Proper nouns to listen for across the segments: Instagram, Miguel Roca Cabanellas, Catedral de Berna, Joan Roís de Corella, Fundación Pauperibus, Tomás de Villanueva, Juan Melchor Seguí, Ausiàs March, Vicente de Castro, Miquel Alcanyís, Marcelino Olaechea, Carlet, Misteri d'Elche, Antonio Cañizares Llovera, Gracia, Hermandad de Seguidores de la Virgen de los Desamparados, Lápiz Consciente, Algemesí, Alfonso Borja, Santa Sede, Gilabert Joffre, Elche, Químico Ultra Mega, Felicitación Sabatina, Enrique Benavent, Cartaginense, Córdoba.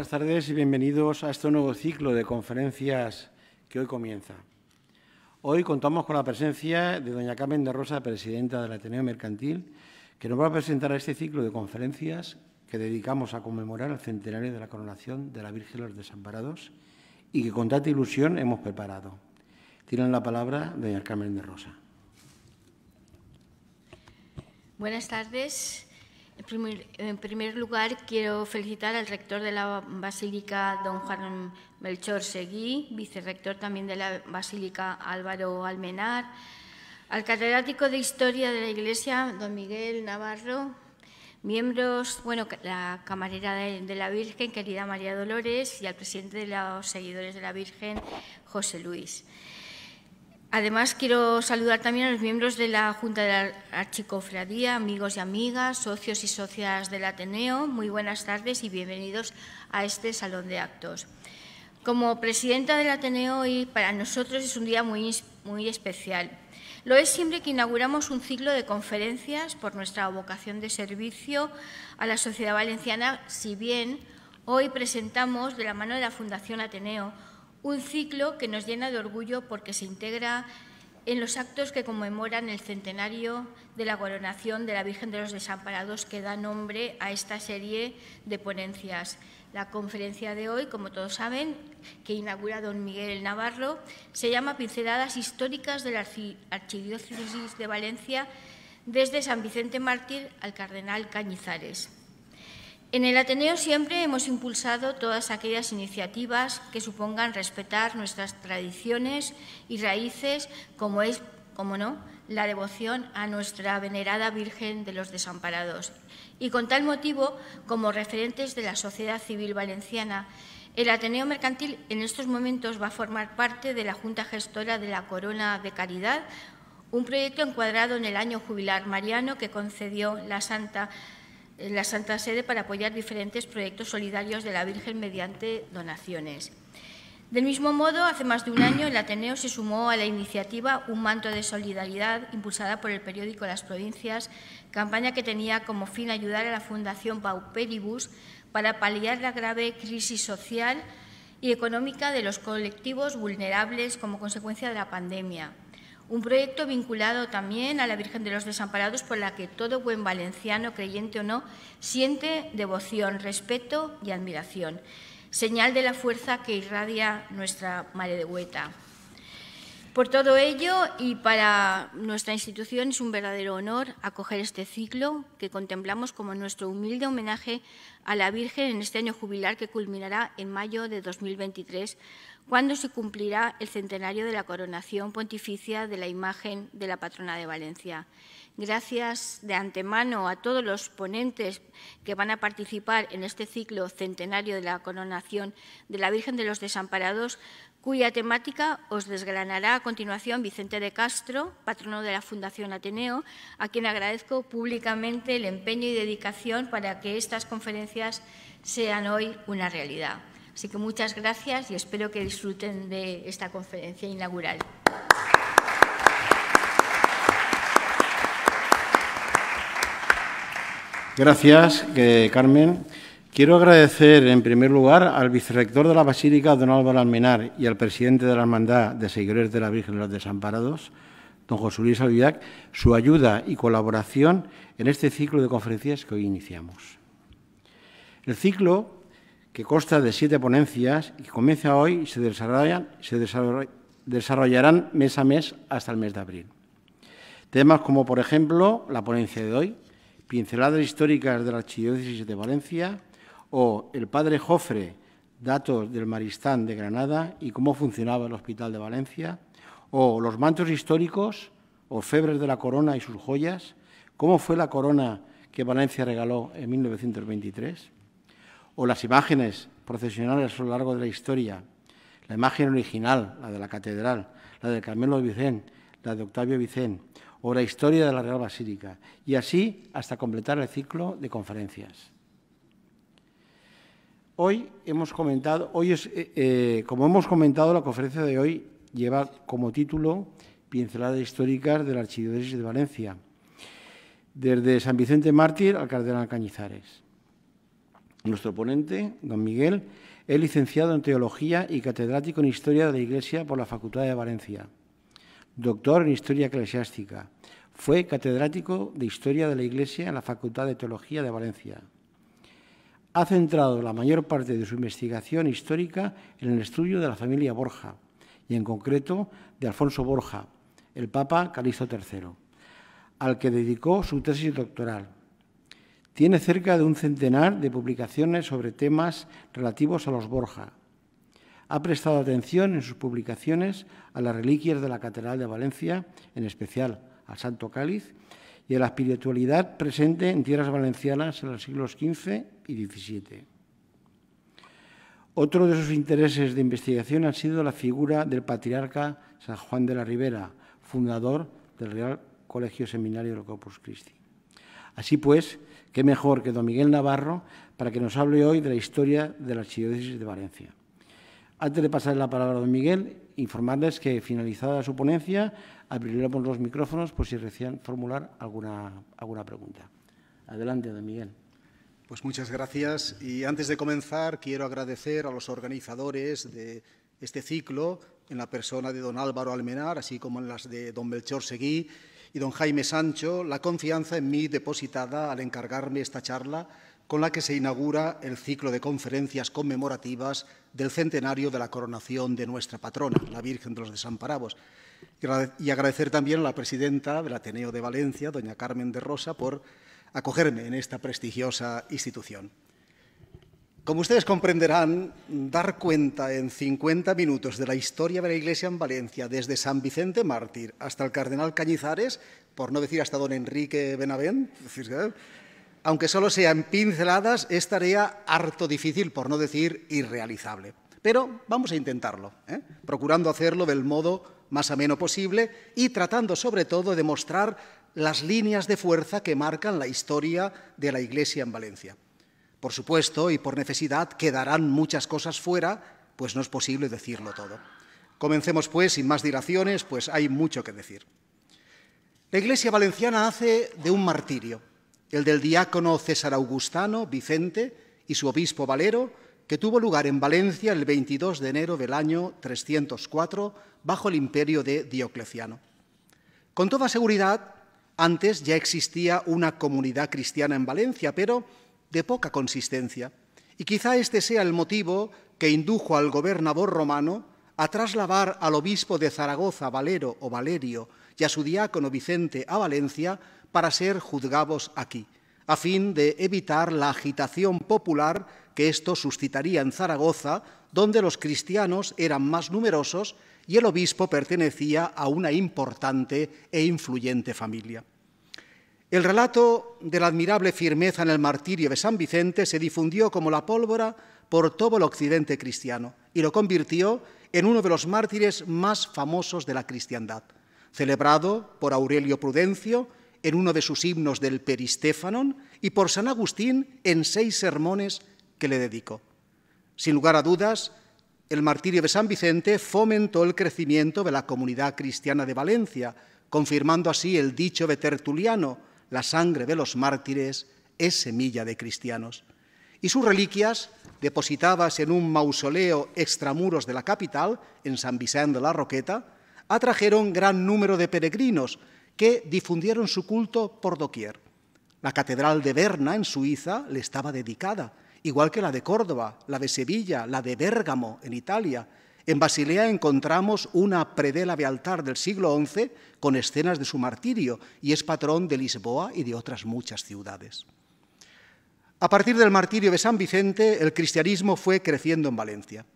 buenas tardes y bienvenidos a este nuevo ciclo de conferencias que hoy comienza. Hoy contamos con la presencia de doña Carmen de Rosa, presidenta del Ateneo Mercantil, que nos va a presentar este ciclo de conferencias que dedicamos a conmemorar el centenario de la coronación de la Virgen de los Desamparados y que con tanta ilusión hemos preparado. Tienen la palabra doña Carmen de Rosa. Buenas tardes. En primer lugar, quiero felicitar al rector de la Basílica, don Juan Melchor Seguí, vicerrector también de la Basílica, Álvaro Almenar, al catedrático de Historia de la Iglesia, don Miguel Navarro, miembros, bueno, la camarera de la Virgen, querida María Dolores, y al presidente de los seguidores de la Virgen, José Luis. Además, quiero saludar también a los miembros de la Junta de la Archicofradía, amigos y amigas, socios y socias del Ateneo. Muy buenas tardes y bienvenidos a este Salón de Actos. Como presidenta del Ateneo, hoy para nosotros es un día muy especial. Lo es siempre que inauguramos un ciclo de conferencias por nuestra vocación de servicio a la sociedad valenciana, si bien hoy presentamos, de la mano de la Fundación Ateneo, un ciclo que nos llena de orgullo porque se integra en los actos que conmemoran el centenario de la coronación de la Virgen de los Desamparados, que da nombre a esta serie de ponencias. La conferencia de hoy, como todos saben, que inaugura don Miguel Navarro, se llama Pinceladas históricas de la Archidiócesis de Valencia desde San Vicente Mártir al Cardenal Cañizares. En el Ateneo siempre hemos impulsado todas aquellas iniciativas que supongan respetar nuestras tradiciones y raíces, como es, como no, la devoción a nuestra venerada Virgen de los Desamparados. Y con tal motivo, como referentes de la sociedad civil valenciana, el Ateneo Mercantil en estos momentos va a formar parte de la Junta Gestora de la Corona de Caridad, un proyecto encuadrado en el año jubilar mariano que concedió la Santa Sede para apoyar diferentes proyectos solidarios de la Virgen mediante donaciones. Del mismo modo, hace más de un año el Ateneo se sumó a la iniciativa Un manto de solidaridad, impulsada por el periódico Las Provincias, campaña que tenía como fin ayudar a la Fundación Pauperibus para paliar la grave crisis social y económica de los colectivos vulnerables como consecuencia de la pandemia. Un proyecto vinculado también a la Virgen de los Desamparados, por la que todo buen valenciano, creyente o no, siente devoción, respeto y admiración. Señal de la fuerza que irradia nuestra Mare de Déu. Por todo ello, y para nuestra institución, es un verdadero honor acoger este ciclo que contemplamos como nuestro humilde homenaje a la Virgen en este año jubilar que culminará en mayo de 2023, cuando se cumplirá el centenario de la coronación pontificia de la imagen de la patrona de Valencia. Gracias de antemano a todos los ponentes que van a participar en este ciclo centenario de la coronación de la Virgen de los Desamparados, cuya temática os desgranará a continuación Vicente de Castro, patrono de la Fundación Ateneo, a quien agradezco públicamente el empeño y dedicación para que estas conferencias sean hoy una realidad. Así que muchas gracias y espero que disfruten de esta conferencia inaugural. Gracias, Carmen. Quiero agradecer en primer lugar al vicerrector de la Basílica, don Álvaro Almenar, y al presidente de la Hermandad de Seguidores de la Virgen de los Desamparados, don José Luis, su ayuda y colaboración en este ciclo de conferencias que hoy iniciamos. El ciclo, que consta de 7 ponencias y que comienza hoy y se desarrollarán mes a mes hasta el mes de abril. Temas como, por ejemplo, la ponencia de hoy, Pinceladas históricas de la Archidiócesis de Valencia, o el padre Jofre, datos del Maristán de Granada y cómo funcionaba el Hospital de Valencia, o los mantos históricos, orfebres de la corona y sus joyas, cómo fue la corona que Valencia regaló en 1923, o las imágenes procesionales a lo largo de la historia, la imagen original, la de la Catedral, la de Carmelo Vicent, la de Octavio Vicent, o la historia de la Real Basílica, y así hasta completar el ciclo de conferencias. Como hemos comentado, la conferencia de hoy lleva como título Pinceladas históricas de la Archidiócesis de Valencia, desde San Vicente Mártir al Cardenal Cañizares. Nuestro ponente, don Miguel, es licenciado en Teología y catedrático en Historia de la Iglesia por la Facultad de Valencia. Doctor en Historia Eclesiástica. Fue catedrático de Historia de la Iglesia en la Facultad de Teología de Valencia. Ha centrado la mayor parte de su investigación histórica en el estudio de la familia Borja, y en concreto de Alfonso Borja, el Papa Calixto III, al que dedicó su tesis doctoral. Tiene cerca de un centenar de publicaciones sobre temas relativos a los Borja. Ha prestado atención en sus publicaciones a las reliquias de la Catedral de Valencia, en especial al Santo Cáliz, y a la espiritualidad presente en tierras valencianas en los siglos XV y XVII. Otro de sus intereses de investigación ha sido la figura del patriarca San Juan de la Ribera, fundador del Real Colegio Seminario del Corpus Christi. Así pues, qué mejor que don Miguel Navarro para que nos hable hoy de la historia de la Archidiócesis de Valencia. Antes de pasar la palabra a don Miguel, informarles que, finalizada su ponencia, abriremos los micrófonos por si desean formular alguna pregunta. Adelante, don Miguel. Pues muchas gracias. Y antes de comenzar, quiero agradecer a los organizadores de este ciclo, en la persona de don Álvaro Almenar, así como en las de don Melchor Seguí y don Jaime Sancho, la confianza en mí depositada al encargarme esta charla, con la que se inaugura el ciclo de conferencias conmemorativas del centenario de la coronación de nuestra patrona, la Virgen de los Desamparados. Y agradecer también a la presidenta del Ateneo de Valencia, doña Carmen de Rosa, por acogerme en esta prestigiosa institución. Como ustedes comprenderán, dar cuenta en 50 minutos de la historia de la Iglesia en Valencia, desde San Vicente Mártir hasta el Cardenal Cañizares, por no decir hasta don Enrique Benavent, aunque solo sean pinceladas, es tarea harto difícil, por no decir irrealizable. Pero vamos a intentarlo, procurando hacerlo del modo más ameno posible y tratando sobre todo de mostrar las líneas de fuerza que marcan la historia de la Iglesia en Valencia. Por supuesto, y por necesidad, quedarán muchas cosas fuera, pues no es posible decirlo todo. Comencemos, pues, sin más dilaciones, pues hay mucho que decir. La Iglesia valenciana hace de un martirio, el del diácono César Augustano Vicente y su obispo Valero, que tuvo lugar en Valencia el 22 de enero del año 304, bajo el imperio de Diocleciano. Con toda seguridad, antes ya existía una comunidad cristiana en Valencia, pero de poca consistencia, y quizá este sea el motivo que indujo al gobernador romano a trasladar al obispo de Zaragoza, Valero o Valerio, y a su diácono Vicente a Valencia para ser juzgados aquí, a fin de evitar la agitación popular que esto suscitaría en Zaragoza, donde los cristianos eran más numerosos y el obispo pertenecía a una importante e influyente familia. El relato de la admirable firmeza en el martirio de San Vicente se difundió como la pólvora por todo el occidente cristiano y lo convirtió en uno de los mártires más famosos de la cristiandad, celebrado por Aurelio Prudencio en uno de sus himnos del Peristéfanon y por San Agustín en 6 sermones que le dedicó. Sin lugar a dudas, el martirio de San Vicente fomentó el crecimiento de la comunidad cristiana de Valencia, confirmando así el dicho de Tertuliano: la sangre de los mártires es semilla de cristianos. Y sus reliquias, depositadas en un mausoleo extramuros de la capital, en San Vicente de la Roqueta, atrajeron gran número de peregrinos que difundieron su culto por doquier. La catedral de Berna, en Suiza, le estaba dedicada, igual que la de Córdoba, la de Sevilla, la de Bérgamo, en Italia. En Basilea encontramos una predela de altar del siglo XI con escenas de su martirio y es patrón de Lisboa y de otras muchas ciudades. A partir del martirio de San Vicente, el cristianismo fue creciendo en Valencia,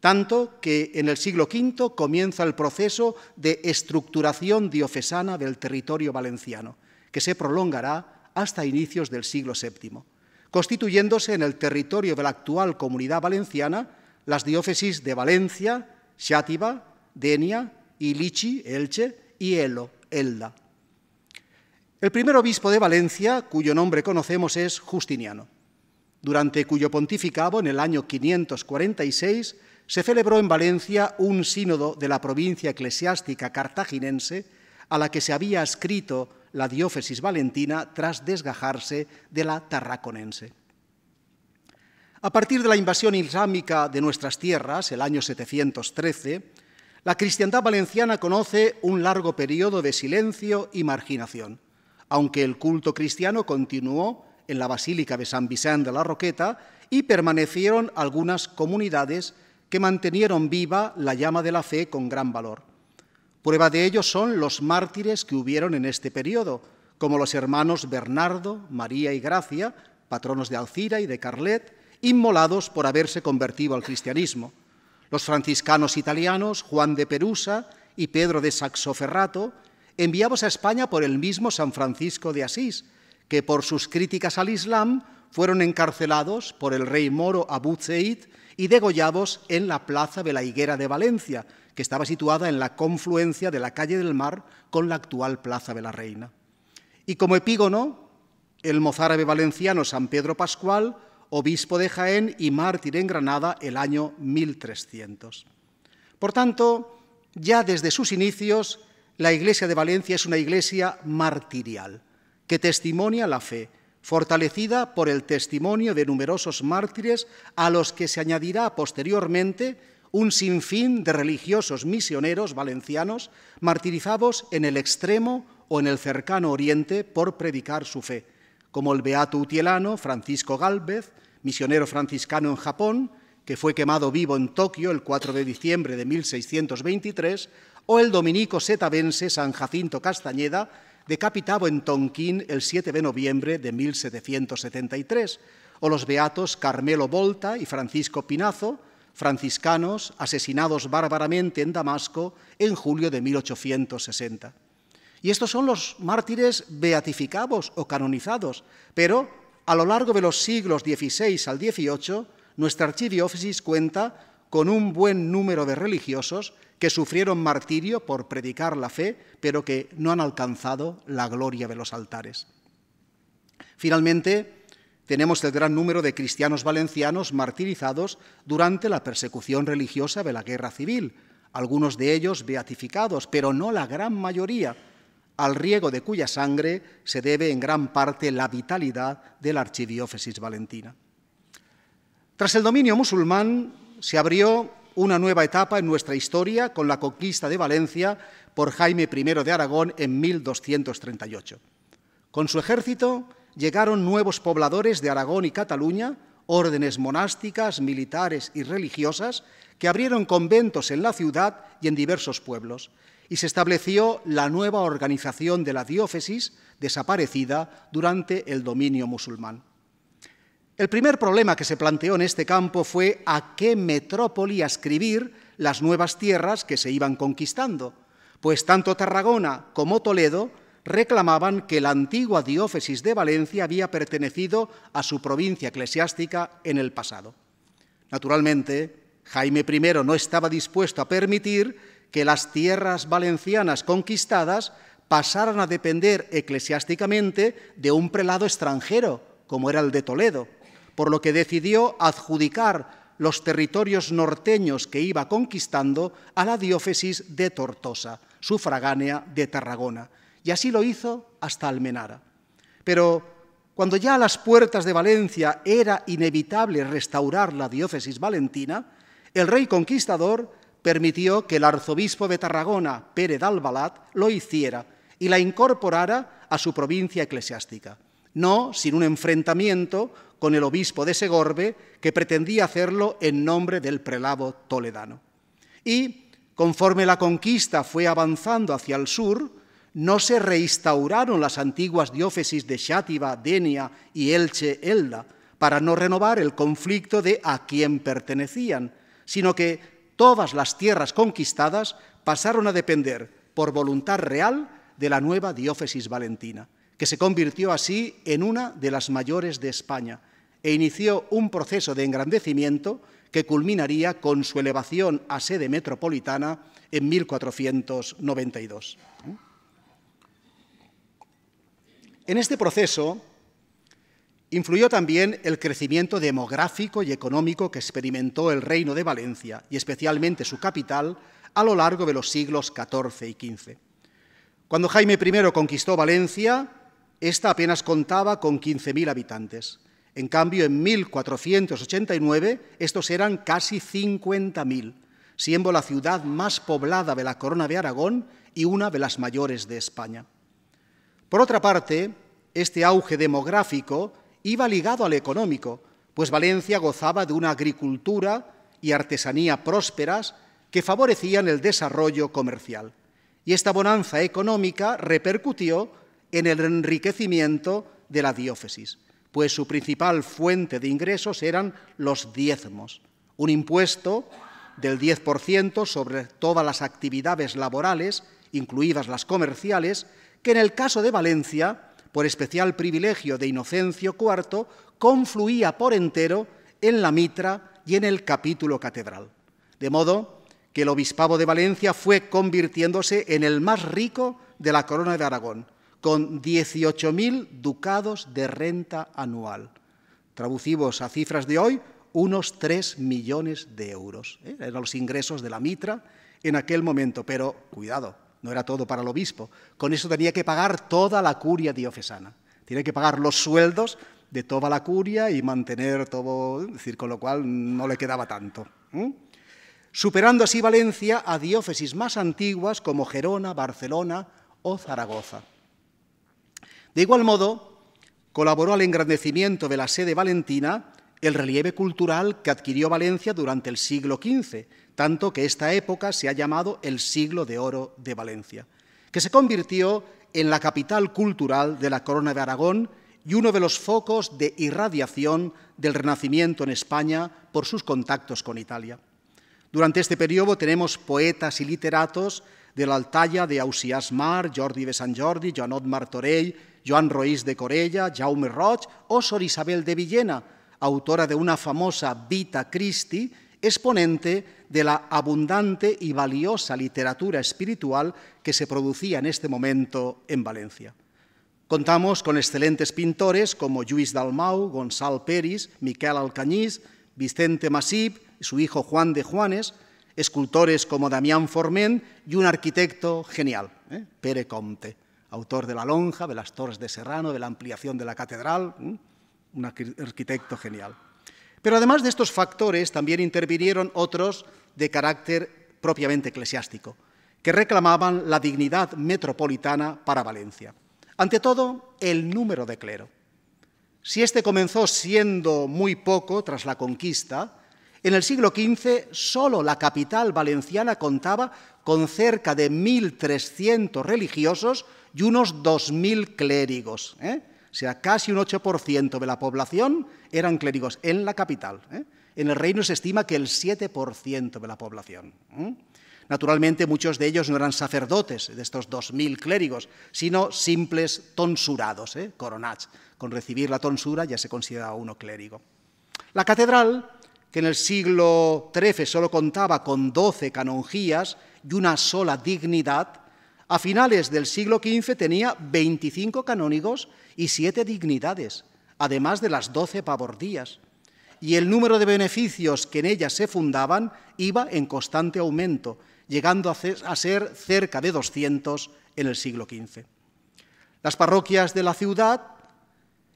tanto que en el siglo V comienza el proceso de estructuración diocesana del territorio valenciano, que se prolongará hasta inicios del siglo VII, constituyéndose en el territorio de la actual Comunidad Valenciana las diócesis de Valencia, Xátiva, Denia, Ilichi, Elche y Elo, Elda. El primer obispo de Valencia, cuyo nombre conocemos, es Justiniano, durante cuyo pontificado, en el año 546, se celebró en Valencia un sínodo de la provincia eclesiástica cartaginense a la que se había adscrito la diócesis valentina tras desgajarse de la tarraconense. A partir de la invasión islámica de nuestras tierras, el año 713, la cristiandad valenciana conoce un largo periodo de silencio y marginación, aunque el culto cristiano continuó en la Basílica de San Vicente de la Roqueta y permanecieron algunas comunidades que mantenieron viva la llama de la fe con gran valor. Prueba de ello son los mártires que hubieron en este periodo, como los hermanos Bernardo, María y Gracia, patronos de Alcira y de Carlet, inmolados por haberse convertido al cristianismo, los franciscanos italianos Juan de Perusa y Pedro de Saxoferrato, enviados a España por el mismo San Francisco de Asís, que por sus críticas al Islam fueron encarcelados por el rey moro Abu Zeid y degollados en la plaza de la Higuera de Valencia, que estaba situada en la confluencia de la calle del Mar con la actual plaza de la Reina. Y como epígono, el mozárabe valenciano San Pedro Pascual, obispo de Jaén y mártir en Granada el año 1300. Por tanto, ya desde sus inicios, la Iglesia de Valencia es una iglesia martirial, que testimonia la fe, fortalecida por el testimonio de numerosos mártires a los que se añadirá posteriormente un sinfín de religiosos misioneros valencianos martirizados en el extremo o en el cercano oriente por predicar su fe, como el beato utielano Francisco Gálvez, misionero franciscano en Japón, que fue quemado vivo en Tokio el 4 de diciembre de 1623, o el dominico setavense San Jacinto Castañeda, decapitado en Tonquín el 7 de noviembre de 1773, o los beatos Carmelo Volta y Francisco Pinazo, franciscanos asesinados bárbaramente en Damasco en julio de 1860. Y estos son los mártires beatificados o canonizados, pero a lo largo de los siglos XVI al XVIII, nuestra archidiócesis cuenta con un buen número de religiosos que sufrieron martirio por predicar la fe, pero que no han alcanzado la gloria de los altares. Finalmente, tenemos el gran número de cristianos valencianos martirizados durante la persecución religiosa de la Guerra Civil, algunos de ellos beatificados, pero no la gran mayoría, al riego de cuya sangre se debe en gran parte la vitalidad de la archidiócesis valentina. Tras el dominio musulmán, se abrió una nueva etapa en nuestra historia con la conquista de Valencia por Jaime I de Aragón en 1238. Con su ejército llegaron nuevos pobladores de Aragón y Cataluña, órdenes monásticas, militares y religiosas, que abrieron conventos en la ciudad y en diversos pueblos, y se estableció la nueva organización de la diócesis desaparecida durante el dominio musulmán. El primer problema que se planteó en este campo fue a qué metrópoli adscribir las nuevas tierras que se iban conquistando, pues tanto Tarragona como Toledo reclamaban que la antigua diócesis de Valencia había pertenecido a su provincia eclesiástica en el pasado. Naturalmente, Jaime I no estaba dispuesto a permitir que las tierras valencianas conquistadas pasaran a depender eclesiásticamente de un prelado extranjero, como era el de Toledo, por lo que decidió adjudicar los territorios norteños que iba conquistando a la diócesis de Tortosa, sufragánea de Tarragona, y así lo hizo hasta Almenara. Pero cuando ya a las puertas de Valencia era inevitable restaurar la diócesis valentina, el rey conquistador permitió que el arzobispo de Tarragona, Pere d'Albalat, lo hiciera y la incorporara a su provincia eclesiástica, no sin un enfrentamiento con el obispo de Segorbe, que pretendía hacerlo en nombre del prelado toledano. Y, conforme la conquista fue avanzando hacia el sur, no se reinstauraron las antiguas diócesis de Xátiva, Denia y Elche, Elda, para no renovar el conflicto de a quién pertenecían, sino que todas las tierras conquistadas pasaron a depender, por voluntad real, de la nueva diócesis valentina, que se convirtió así en una de las mayores de España e inició un proceso de engrandecimiento que culminaría con su elevación a sede metropolitana en 1492. En este proceso influyó también el crecimiento demográfico y económico que experimentó el Reino de Valencia y especialmente su capital a lo largo de los siglos XIV y XV. Cuando Jaime I conquistó Valencia, esta apenas contaba con 15.000 habitantes. En cambio, en 1489, estos eran casi 50.000, siendo la ciudad más poblada de la Corona de Aragón y una de las mayores de España. Por otra parte, este auge demográfico iba ligado al económico, pues Valencia gozaba de una agricultura y artesanía prósperas que favorecían el desarrollo comercial. Y esta bonanza económica repercutió en el enriquecimiento de la diócesis, pues su principal fuente de ingresos eran los diezmos, un impuesto del 10% sobre todas las actividades laborales, incluidas las comerciales, que en el caso de Valencia, por especial privilegio de Inocencio IV, confluía por entero en la mitra y en el capítulo catedral. De modo que el obispado de Valencia fue convirtiéndose en el más rico de la Corona de Aragón, con 18.000 ducados de renta anual. Traducimos a cifras de hoy, unos 3 millones de euros. Eran los ingresos de la mitra en aquel momento, pero cuidado, no era todo para el obispo. Con eso tenía que pagar toda la curia diocesana. Tenía que pagar los sueldos de toda la curia y mantener todo, es decir, con lo cual no le quedaba tanto. Superando así Valencia a diócesis más antiguas como Gerona, Barcelona o Zaragoza. De igual modo, colaboró al engrandecimiento de la sede valentina el relieve cultural que adquirió Valencia durante el siglo XV, tanto que esta época se ha llamado el siglo de oro de Valencia, que se convirtió en la capital cultural de la Corona de Aragón y uno de los focos de irradiación del Renacimiento en España por sus contactos con Italia. Durante este periodo tenemos poetas y literatos de la talla de Ausiàs March, Jordi de Sant Jordi, Joanot Martorell, Joan Roís de Corella, Jaume Roig o Sor Isabel de Villena, autora de una famosa Vita Christi, exponente de la abundante y valiosa literatura espiritual que se producía en este momento en Valencia. Contamos con excelentes pintores como Lluís Dalmau, Gonçal Peris, Miquel Alcanyís, Vicente Masip y su hijo Juan de Juanes, escultores como Damián Forment y un arquitecto genial, Pere Comte, autor de La Lonja, de las Torres de Serrano, de la ampliación de la catedral, un arquitecto genial. Pero además de estos factores, también intervinieron otros de carácter propiamente eclesiástico, que reclamaban la dignidad metropolitana para Valencia. Ante todo, el número de clero. Si este comenzó siendo muy poco tras la conquista, en el siglo XV, solo la capital valenciana contaba con cerca de 1.300 religiosos y unos 2.000 clérigos. O sea, casi un 8% de la población eran clérigos en la capital. En el reino se estima que el 7% de la población. Naturalmente, muchos de ellos no eran sacerdotes, de estos 2.000 clérigos, sino simples tonsurados, coronats. Con recibir la tonsura ya se consideraba uno clérigo. La catedral, que en el siglo XIII solo contaba con 12 canonjías y una sola dignidad, a finales del siglo XV tenía 25 canónigos y 7 dignidades, además de las 12 pavordías. Y el número de beneficios que en ellas se fundaban iba en constante aumento, llegando a ser cerca de 200 en el siglo XV. Las parroquias de la ciudad,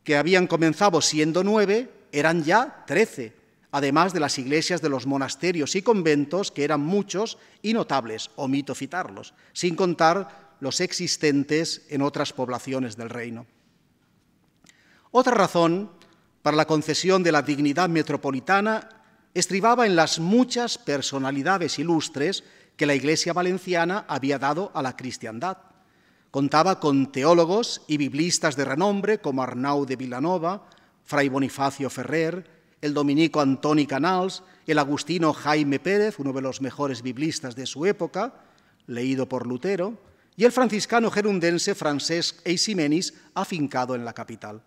que habían comenzado siendo 9, eran ya 13, además de las iglesias de los monasterios y conventos, que eran muchos y notables, omito citarlos, sin contar los existentes en otras poblaciones del reino. Otra razón para la concesión de la dignidad metropolitana estribaba en las muchas personalidades ilustres que la Iglesia valenciana había dado a la cristiandad. Contaba con teólogos y biblistas de renombre como Arnau de Vilanova, Fray Bonifacio Ferrer, el dominico Antoni Canals, el agustino Jaime Pérez, uno de los mejores biblistas de su época, leído por Lutero, y el franciscano gerundense Francesc Eiximenis, afincado en la capital.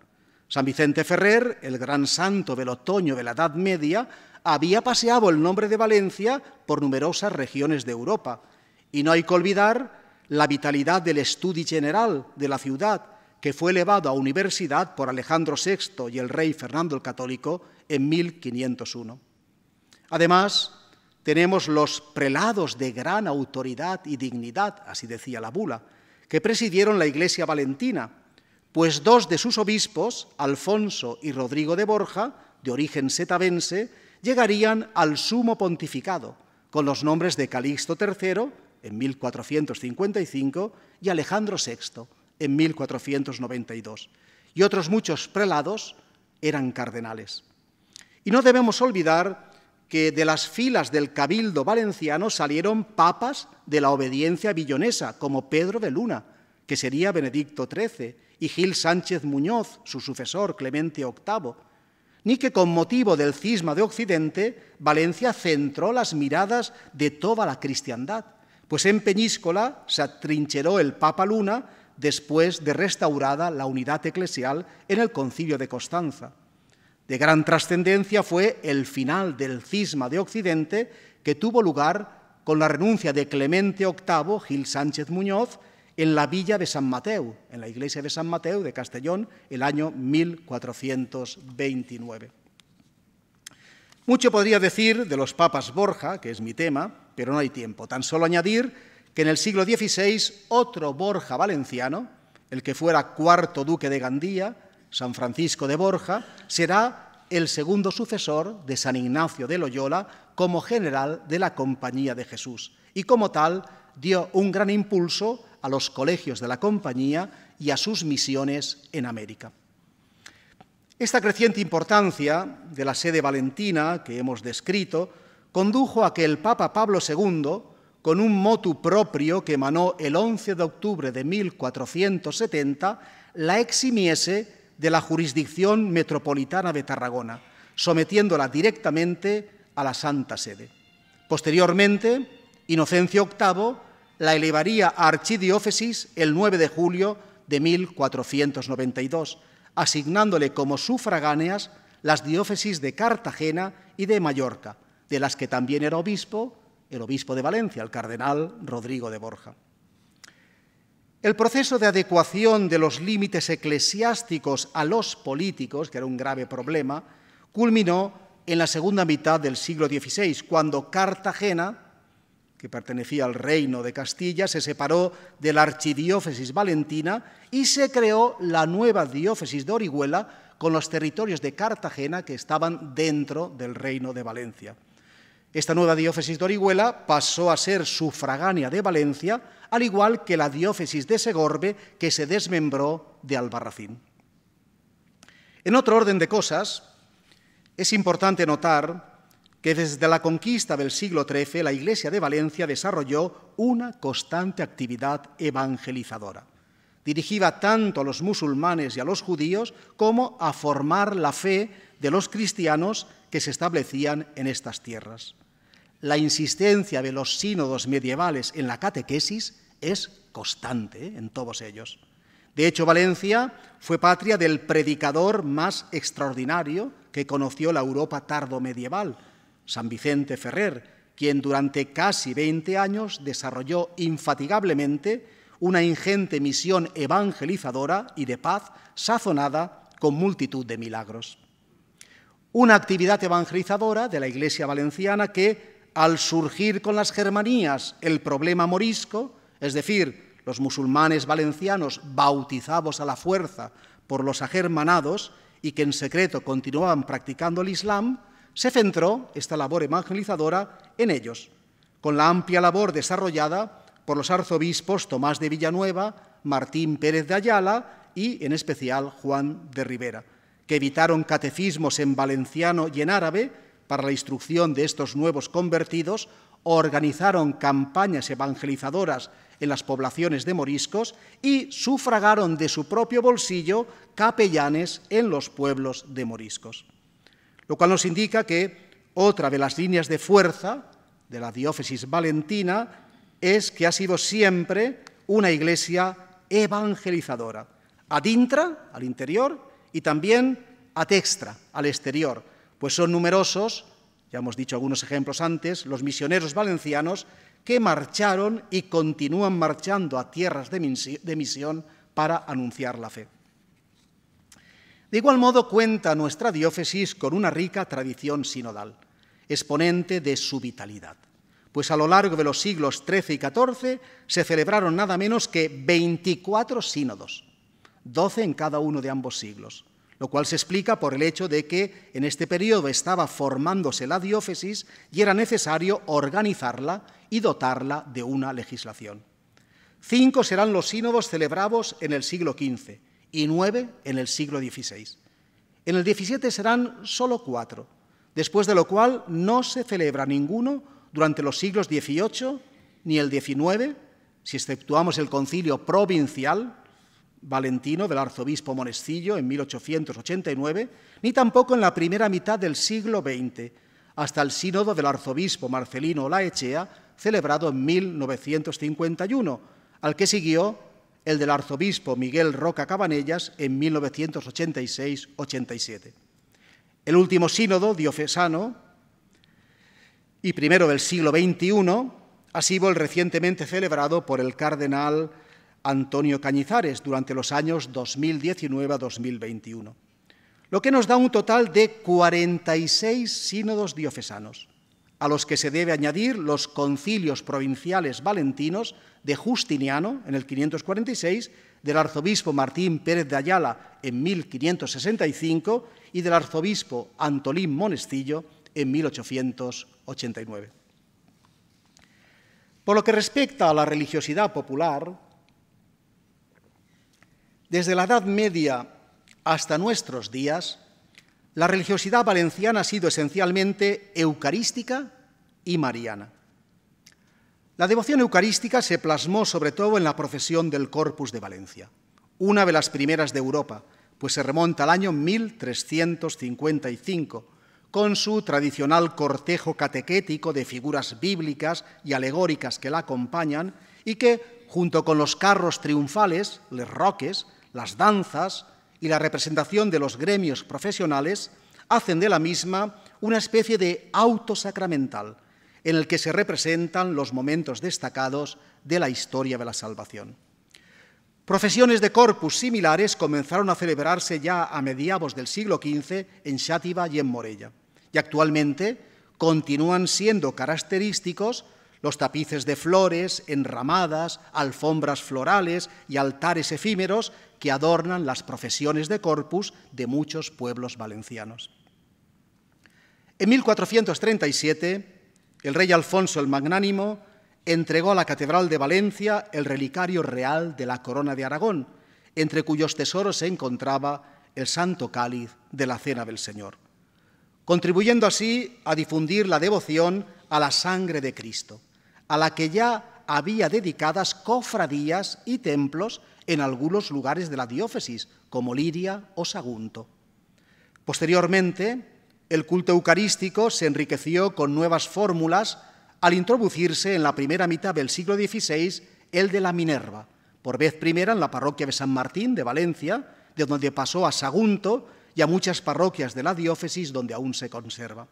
San Vicente Ferrer, el gran santo del otoño de la Edad Media, había paseado el nombre de Valencia por numerosas regiones de Europa. Y no hay que olvidar la vitalidad del Estudi General de la ciudad, que fue elevado a universidad por Alejandro VI y el rey Fernando el Católico en 1501. Además, tenemos los prelados de gran autoridad y dignidad, así decía la bula, que presidieron la Iglesia valentina, pues dos de sus obispos, Alfonso y Rodrigo de Borja, de origen setavense, llegarían al sumo pontificado, con los nombres de Calixto III, en 1455, y Alejandro VI, en 1492, y otros muchos prelados eran cardenales. Y no debemos olvidar que de las filas del Cabildo valenciano salieron papas de la obediencia villonesa, como Pedro de Luna, que sería Benedicto XIII, y Gil Sánchez Muñoz, su sucesor, Clemente VIII, ni que con motivo del cisma de Occidente, Valencia centró las miradas de toda la cristiandad, pues en Peñíscola se atrincheró el Papa Luna después de restaurada la unidad eclesial en el Concilio de Constanza. De gran trascendencia fue el final del cisma de Occidente, que tuvo lugar con la renuncia de Clemente VIII, Gil Sánchez Muñoz, en la villa de San Mateu, en la iglesia de San Mateu de Castellón, el año 1429. Mucho podría decir de los papas Borja, que es mi tema, pero no hay tiempo. Tan solo añadir que en el siglo XVI otro Borja valenciano, el que fuera cuarto duque de Gandía, San Francisco de Borja, será el segundo sucesor de San Ignacio de Loyola como general de la Compañía de Jesús, y como tal dio un gran impulso a los colegios de la Compañía y a sus misiones en América. Esta creciente importancia de la sede valentina que hemos descrito condujo a que el Papa Pablo II, con un motu proprio que emanó el 11 de octubre de 1470, la eximiese de la jurisdicción metropolitana de Tarragona, sometiéndola directamente a la Santa Sede. Posteriormente, Inocencio VIII la elevaría a archidiócesis el 9 de julio de 1492, asignándole como sufragáneas las diócesis de Cartagena y de Mallorca, de las que también era obispo el obispo de Valencia, el cardenal Rodrigo de Borja. El proceso de adecuación de los límites eclesiásticos a los políticos, que era un grave problema, culminó en la segunda mitad del siglo XVI, cuando Cartagena, que pertenecía al Reino de Castilla, se separó de la archidiócesis valentina y se creó la nueva diócesis de Orihuela con los territorios de Cartagena que estaban dentro del Reino de Valencia. Esta nueva diócesis de Orihuela pasó a ser sufragánea de Valencia, al igual que la diócesis de Segorbe, que se desmembró de Albarracín. En otro orden de cosas, es importante notar que desde la conquista del siglo XIII, la Iglesia de Valencia desarrolló una constante actividad evangelizadora, dirigida tanto a los musulmanes y a los judíos, como a formar la fe de los cristianos que se establecían en estas tierras. La insistencia de los sínodos medievales en la catequesis es constante en todos ellos. De hecho, Valencia fue patria del predicador más extraordinario que conoció la Europa tardomedieval, San Vicente Ferrer, quien durante casi 20 años desarrolló infatigablemente una ingente misión evangelizadora y de paz, sazonada con multitud de milagros. Una actividad evangelizadora de la Iglesia valenciana que, al surgir con las Germanías el problema morisco, es decir, los musulmanes valencianos bautizados a la fuerza por los agermanados y que en secreto continuaban practicando el Islam, se centró esta labor evangelizadora en ellos, con la amplia labor desarrollada por los arzobispos Tomás de Villanueva, Martín Pérez de Ayala y, en especial, Juan de Ribera, que evitaron catecismos en valenciano y en árabe para la instrucción de estos nuevos convertidos, organizaron campañas evangelizadoras en las poblaciones de moriscos y sufragaron de su propio bolsillo capellanes en los pueblos de moriscos. Lo cual nos indica que otra de las líneas de fuerza de la diócesis valentina es que ha sido siempre una iglesia evangelizadora, ad intra, al interior, y también ad extra, al exterior, pues son numerosos, ya hemos dicho algunos ejemplos antes, los misioneros valencianos que marcharon y continúan marchando a tierras de misión para anunciar la fe. De igual modo cuenta nuestra diócesis con una rica tradición sinodal, exponente de su vitalidad, pues a lo largo de los siglos XIII y XIV se celebraron nada menos que 24 sínodos, 12 en cada uno de ambos siglos, lo cual se explica por el hecho de que en este periodo estaba formándose la diócesis y era necesario organizarla y dotarla de una legislación. 5 serán los sínodos celebrados en el siglo XV y 9 en el siglo XVI. En el XVII serán solo 4, después de lo cual no se celebra ninguno durante los siglos XVIII ni el XIX, si exceptuamos el concilio provincial valentino del arzobispo Monestillo en 1889, ni tampoco en la primera mitad del siglo XX, hasta el sínodo del arzobispo Marcelino Olaechea, celebrado en 1951, al que siguió el del arzobispo Miguel Roca Cabanellas en 1986-87. El último sínodo diocesano y primero del siglo XXI ha sido el recientemente celebrado por el cardenal Antonio Cañizares durante los años 2019 a 2021, lo que nos da un total de 46 sínodos diocesanos, a los que se debe añadir los concilios provinciales valentinos de Justiniano en el 546, del arzobispo Martín Pérez de Ayala en 1565 y del arzobispo Antolín Monestillo en 1889. Por lo que respecta a la religiosidad popular, desde la Edad Media hasta nuestros días, la religiosidad valenciana ha sido esencialmente eucarística y mariana. La devoción eucarística se plasmó sobre todo en la procesión del Corpus de Valencia, una de las primeras de Europa, pues se remonta al año 1355, con su tradicional cortejo catequético de figuras bíblicas y alegóricas que la acompañan y que, junto con los carros triunfales, les roques, las danzas y la representación de los gremios profesionales, hacen de la misma una especie de auto sacramental en el que se representan los momentos destacados de la historia de la salvación. Procesiones de corpus similares comenzaron a celebrarse ya a mediados del siglo XV en Xátiva y en Morella, y actualmente continúan siendo característicos los tapices de flores, enramadas, alfombras florales y altares efímeros que adornan las procesiones de corpus de muchos pueblos valencianos. En 1437, el rey Alfonso el Magnánimo entregó a la Catedral de Valencia el relicario real de la Corona de Aragón, entre cuyos tesoros se encontraba el Santo Cáliz de la Cena del Señor, contribuyendo así a difundir la devoción a la sangre de Cristo, a la que ya había dedicadas cofradías y templos en algunos lugares de la diócesis, como Liria o Sagunto. Posteriormente, el culto eucarístico se enriqueció con nuevas fórmulas al introducirse en la primera mitad del siglo XVI el de la Minerva, por vez primera en la parroquia de San Martín de Valencia, de donde pasó a Sagunto y a muchas parroquias de la diócesis donde aún se conserva.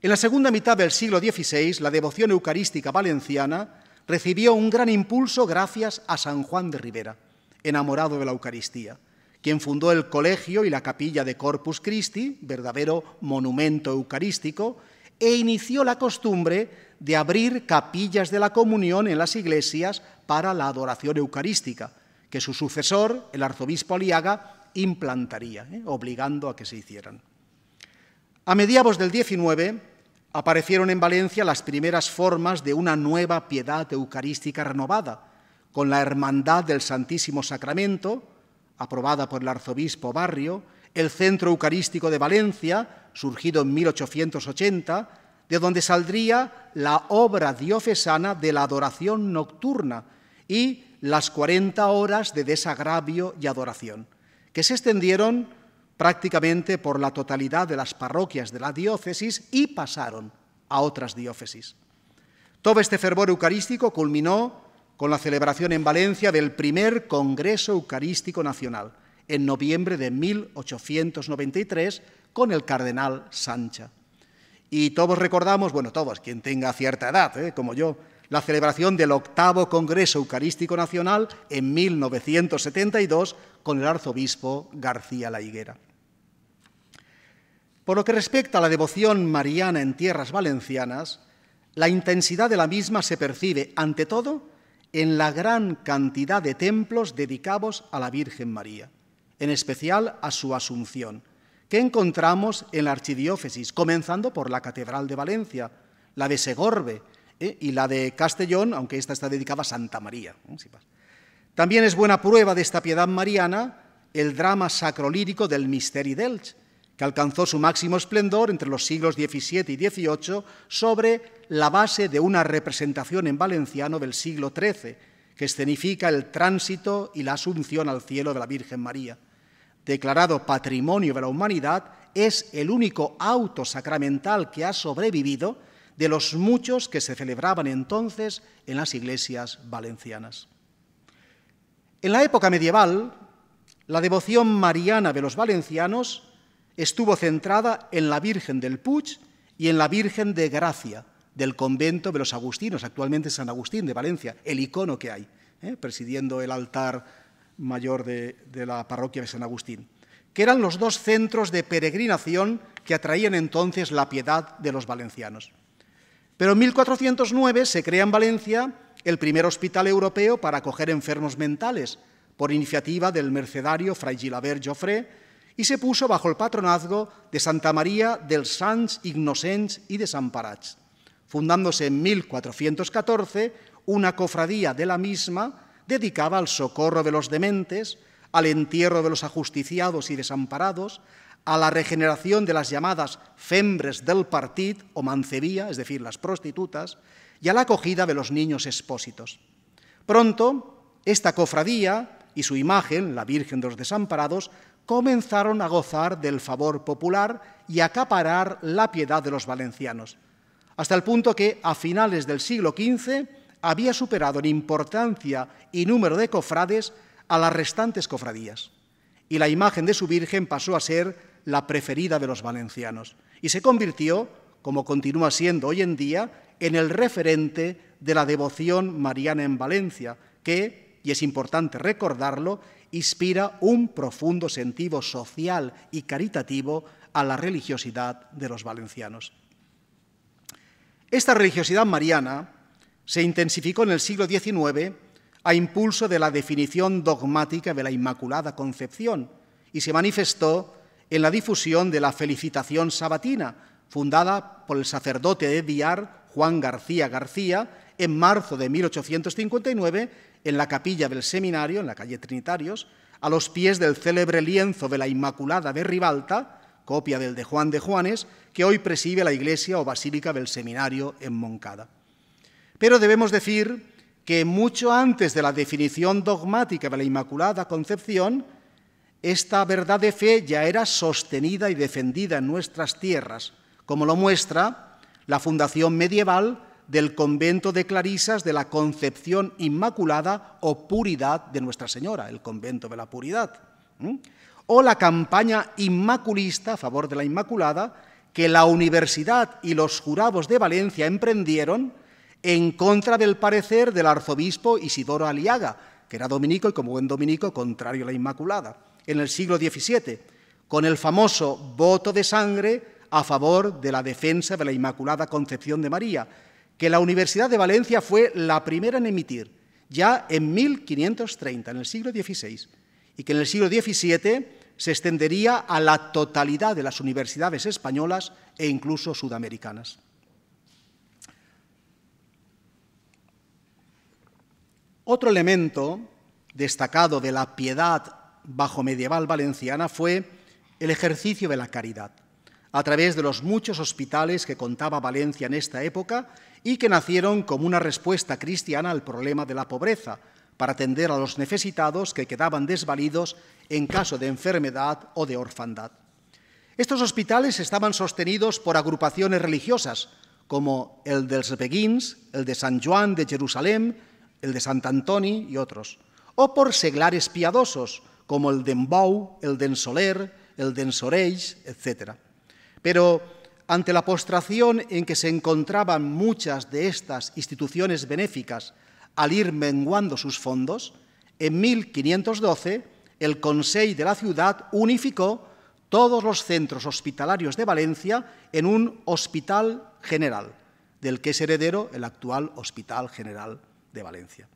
En la segunda mitad del siglo XVI, la devoción eucarística valenciana recibió un gran impulso gracias a San Juan de Ribera, enamorado de la Eucaristía, quien fundó el colegio y la capilla de Corpus Christi, verdadero monumento eucarístico, e inició la costumbre de abrir capillas de la comunión en las iglesias para la adoración eucarística, que su sucesor, el arzobispo Aliaga, implantaría, obligando a que se hicieran. A mediados del XIX, aparecieron en Valencia las primeras formas de una nueva piedad eucarística renovada, con la Hermandad del Santísimo Sacramento, aprobada por el arzobispo Barrio, el Centro Eucarístico de Valencia, surgido en 1880, de donde saldría la obra diocesana de la adoración nocturna y las 40 horas de desagravio y adoración, que se extendieron prácticamente por la totalidad de las parroquias de la diócesis y pasaron a otras diócesis. Todo este fervor eucarístico culminó con la celebración en Valencia del primer Congreso Eucarístico Nacional, en noviembre de 1893, con el cardenal Sancha. Y todos recordamos, bueno, todos, quien tenga cierta edad, como yo, la celebración del octavo Congreso Eucarístico Nacional en 1972 con el arzobispo García la Higuera. Por lo que respecta a la devoción mariana en tierras valencianas, la intensidad de la misma se percibe, ante todo, en la gran cantidad de templos dedicados a la Virgen María, en especial a su Asunción, que encontramos en la Archidiócesis, comenzando por la Catedral de Valencia, la de Segorbe y la de Castellón, aunque esta está dedicada a Santa María. También es buena prueba de esta piedad mariana el drama sacrolírico del Misteri d'Elche, que alcanzó su máximo esplendor entre los siglos XVII y XVIII sobre la base de una representación en valenciano del siglo XIII, que escenifica el tránsito y la asunción al cielo de la Virgen María. Declarado Patrimonio de la Humanidad, es el único auto sacramental que ha sobrevivido de los muchos que se celebraban entonces en las iglesias valencianas. En la época medieval, la devoción mariana de los valencianos estuvo centrada en la Virgen del Puig y en la Virgen de Gracia, del convento de los agustinos, actualmente San Agustín de Valencia, el icono que hay, presidiendo el altar mayor de la parroquia de San Agustín, que eran los dos centros de peregrinación que atraían entonces la piedad de los valencianos. Pero en 1409 se crea en Valencia el primer hospital europeo para acoger enfermos mentales, por iniciativa del mercenario Fray Gilabert Joffre, y se puso bajo el patronazgo de Santa María dels Sants Innocents y Desamparats, fundándose en 1414 una cofradía de la misma dedicada al socorro de los dementes, al entierro de los ajusticiados y desamparados, a la regeneración de las llamadas fembres del partit o mancebía, es decir, las prostitutas, y a la acogida de los niños expósitos. Pronto, esta cofradía y su imagen, la Virgen de los Desamparados, comenzaron a gozar del favor popular y a acaparar la piedad de los valencianos, hasta el punto que, a finales del siglo XV, había superado en importancia y número de cofrades a las restantes cofradías, y la imagen de su Virgen pasó a ser la preferida de los valencianos, y se convirtió, como continúa siendo hoy en día, en el referente de la devoción mariana en Valencia, que, y es importante recordarlo, inspira un profundo sentido social y caritativo a la religiosidad de los valencianos. Esta religiosidad mariana se intensificó en el siglo XIX a impulso de la definición dogmática de la Inmaculada Concepción y se manifestó en la difusión de la Felicitación Sabatina, fundada por el sacerdote de Biar, Juan García García, en marzo de 1859, en la capilla del seminario, en la calle Trinitarios, a los pies del célebre lienzo de la Inmaculada de Ribalta, copia del de Juan de Juanes, que hoy preside la iglesia o basílica del seminario en Montcada. Pero debemos decir que mucho antes de la definición dogmática de la Inmaculada Concepción, esta verdad de fe ya era sostenida y defendida en nuestras tierras, como lo muestra la fundación medieval del convento de Clarisas de la Concepción Inmaculada o Puridad de Nuestra Señora, el convento de la Puridad, o la campaña inmaculista a favor de la Inmaculada que la Universidad y los jurados de Valencia emprendieron en contra del parecer del arzobispo Isidoro Aliaga, que era dominico y como buen dominico contrario a la Inmaculada, en el siglo XVII, con el famoso voto de sangre a favor de la defensa de la Inmaculada Concepción de María, que la Universidad de Valencia fue la primera en emitir, ya en 1530, en el siglo XVI, y que en el siglo XVII se extendería a la totalidad de las universidades españolas e incluso sudamericanas. Otro elemento destacado de la piedad bajomedieval valenciana fue el ejercicio de la caridad, a través de los muchos hospitales que contaba Valencia en esta época y que nacieron como una respuesta cristiana al problema de la pobreza, para atender a los necesitados que quedaban desvalidos en caso de enfermedad o de orfandad. Estos hospitales estaban sostenidos por agrupaciones religiosas, como el dels Beguins, el de San Joan de Jerusalén, el de Sant Antoni y otros, o por seglares piadosos, como el d'en Bou, el d'en Soler, el d'en Sorells, etc. Pero ante la postración en que se encontraban muchas de estas instituciones benéficas al ir menguando sus fondos, en 1512 el Consell de la ciudad unificó todos los centros hospitalarios de Valencia en un hospital general, del que es heredero el actual Hospital General de Valencia.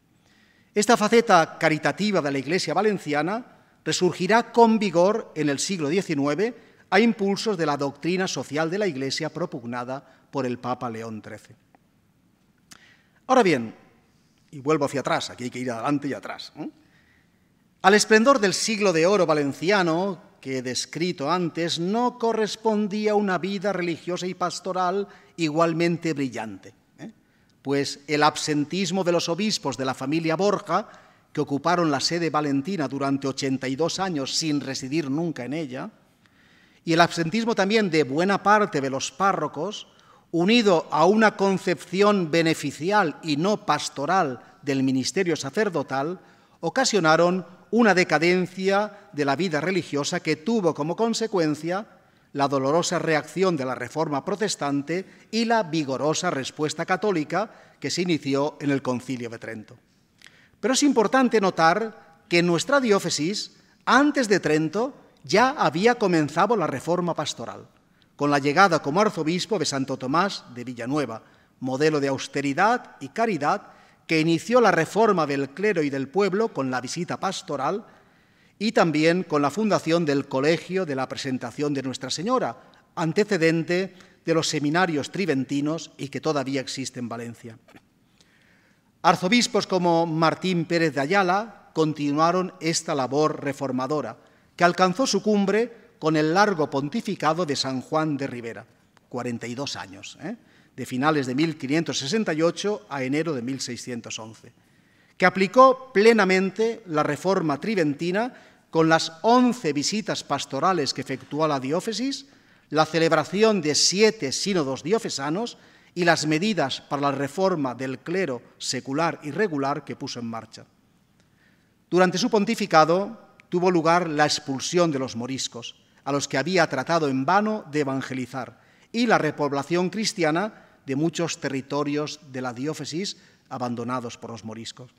Esta faceta caritativa de la Iglesia valenciana resurgirá con vigor en el siglo XIX a impulsos de la doctrina social de la Iglesia propugnada por el Papa León XIII. Ahora bien, y vuelvo hacia atrás, aquí hay que ir adelante y atrás, ¿no? Al esplendor del siglo de oro valenciano, que he descrito antes, no correspondía una vida religiosa y pastoral igualmente brillante, ¿eh? Pues el absentismo de los obispos de la familia Borja, que ocuparon la sede valentina durante 82 años sin residir nunca en ella, y el absentismo también de buena parte de los párrocos, unido a una concepción beneficial y no pastoral del ministerio sacerdotal, ocasionaron una decadencia de la vida religiosa que tuvo como consecuencia la dolorosa reacción de la Reforma protestante y la vigorosa respuesta católica que se inició en el Concilio de Trento. Pero es importante notar que en nuestra diócesis, antes de Trento, ya había comenzado la reforma pastoral, con la llegada como arzobispo de Santo Tomás de Villanueva, modelo de austeridad y caridad, que inició la reforma del clero y del pueblo con la visita pastoral y también con la fundación del Colegio de la Presentación de Nuestra Señora, antecedente de los seminarios triventinos y que todavía existe en Valencia. Arzobispos como Martín Pérez de Ayala continuaron esta labor reformadora, que alcanzó su cumbre con el largo pontificado de San Juan de Ribera, 42 años, de finales de 1568 a enero de 1611, que aplicó plenamente la reforma tridentina con las 11 visitas pastorales que efectuó a la diócesis, la celebración de 7 sínodos diocesanos y las medidas para la reforma del clero secular y regular que puso en marcha. Durante su pontificado tuvo lugar la expulsión de los moriscos, a los que había tratado en vano de evangelizar, y la repoblación cristiana de muchos territorios de la diócesis abandonados por los moriscos.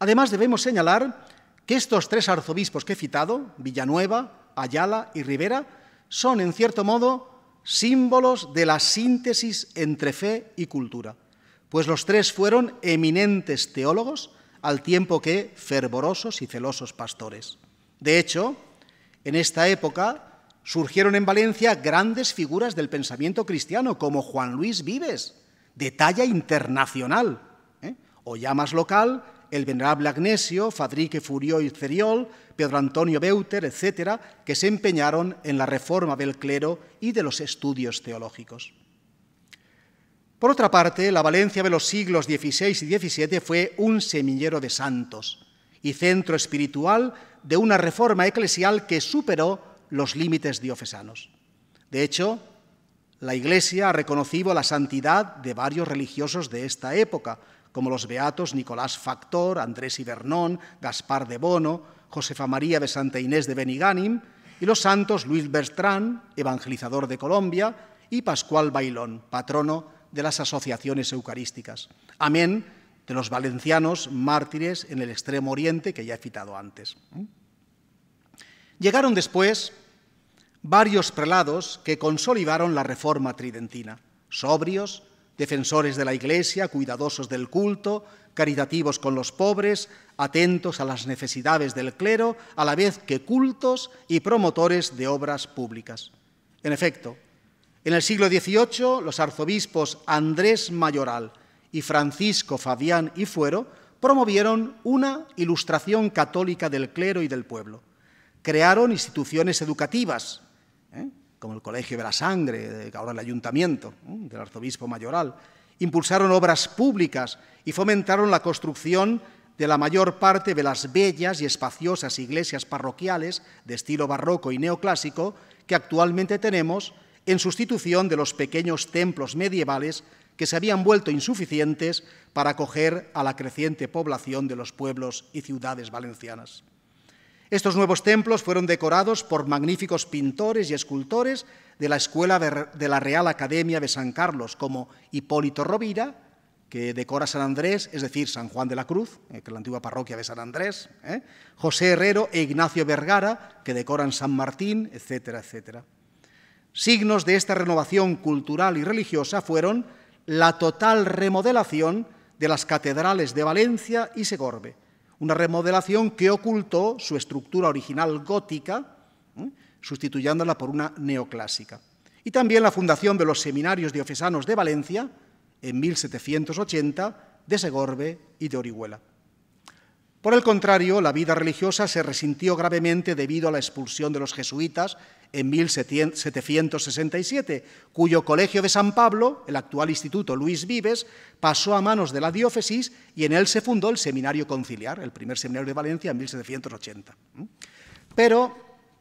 Además, debemos señalar que estos 3 arzobispos que he citado, Villanueva, Ayala y Ribera, son, en cierto modo, símbolos de la síntesis entre fe y cultura, pues los 3 fueron eminentes teólogos al tiempo que fervorosos y celosos pastores. De hecho, en esta época surgieron en Valencia grandes figuras del pensamiento cristiano, como Juan Luis Vives, de talla internacional, o ya más local, el venerable Agnesio, Fadrique Furió y Ceriol, Pedro Antonio Beuter, etc., que se empeñaron en la reforma del clero y de los estudios teológicos. Por otra parte, la Valencia de los siglos XVI y XVII fue un semillero de santos y centro espiritual de una reforma eclesial que superó los límites diocesanos. De hecho, la Iglesia ha reconocido la santidad de varios religiosos de esta época, como los beatos Nicolás Factor, Andrés Ibernón, Gaspar de Bono, Josefa María de Santa Inés de Benigánim y los santos Luis Bertrán, evangelizador de Colombia, y Pascual Bailón, patrono de las asociaciones eucarísticas, amén de los valencianos mártires en el Extremo Oriente que ya he citado antes. Llegaron después varios prelados que consolidaron la reforma tridentina, sobrios, defensores de la Iglesia, cuidadosos del culto, caritativos con los pobres, atentos a las necesidades del clero, a la vez que cultos y promotores de obras públicas. En efecto, en el siglo XVIII, los arzobispos Andrés Mayoral y Francisco Fabián y Fuero promovieron una ilustración católica del clero y del pueblo. Crearon instituciones educativas, como el Colegio de la Sangre, ahora el Ayuntamiento, del arzobispo Mayoral, impulsaron obras públicas y fomentaron la construcción de la mayor parte de las bellas y espaciosas iglesias parroquiales de estilo barroco y neoclásico que actualmente tenemos, en sustitución de los pequeños templos medievales que se habían vuelto insuficientes para acoger a la creciente población de los pueblos y ciudades valencianas. Estos nuevos templos fueron decorados por magníficos pintores y escultores de la Escuela de la Real Academia de San Carlos, como Hipólito Rovira, que decora San Andrés, es decir, San Juan de la Cruz, que es la antigua parroquia de San Andrés, José Herrero e Ignacio Vergara, que decoran San Martín, etcétera, etcétera. Signos de esta renovación cultural y religiosa fueron la total remodelación de las catedrales de Valencia y Segorbe, una remodelación que ocultó su estructura original gótica, sustituyéndola por una neoclásica. Y también la fundación de los seminarios diocesanos de Valencia en 1780, de Segorbe y de Orihuela. Por el contrario, la vida religiosa se resintió gravemente debido a la expulsión de los jesuitas en 1767, cuyo colegio de San Pablo, el actual Instituto Luis Vives, pasó a manos de la diócesis y en él se fundó el Seminario Conciliar, el primer seminario de Valencia, en 1780. Pero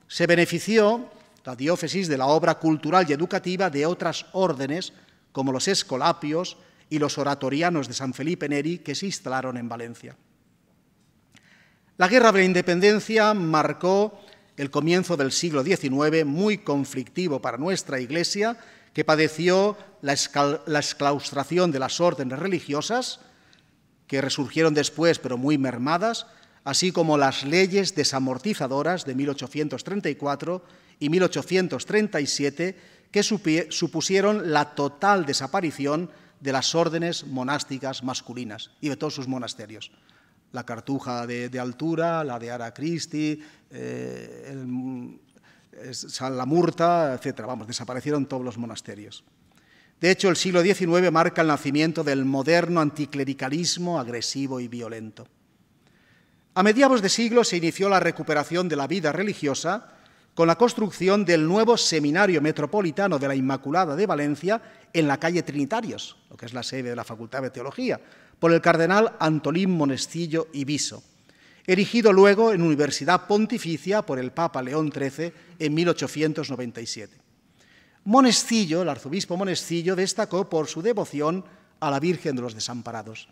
se benefició la diócesis de la obra cultural y educativa de otras órdenes, como los escolapios y los oratorianos de San Felipe Neri, que se instalaron en Valencia. La Guerra de la Independencia marcó el comienzo del siglo XIX, muy conflictivo para nuestra Iglesia, que padeció la exclaustración de las órdenes religiosas, que resurgieron después pero muy mermadas, así como las leyes desamortizadoras de 1834 y 1837, que supusieron la total desaparición de las órdenes monásticas masculinas y de todos sus monasterios. La Cartuja de Altura, la de Ara Christi, San Lamurta, etc. Vamos, desaparecieron todos los monasterios. De hecho, el siglo XIX marca el nacimiento del moderno anticlericalismo agresivo y violento. A mediados de siglo se inició la recuperación de la vida religiosa con la construcción del nuevo Seminario Metropolitano de la Inmaculada de Valencia en la calle Trinitarios, lo que es la sede de la Facultad de Teología, por el cardenal Antolín Monestillo y Viso, erigido luego en Universidad Pontificia por el Papa León XIII en 1897. Monestillo, el arzobispo Monestillo, destacó por su devoción a la Virgen de los Desamparados.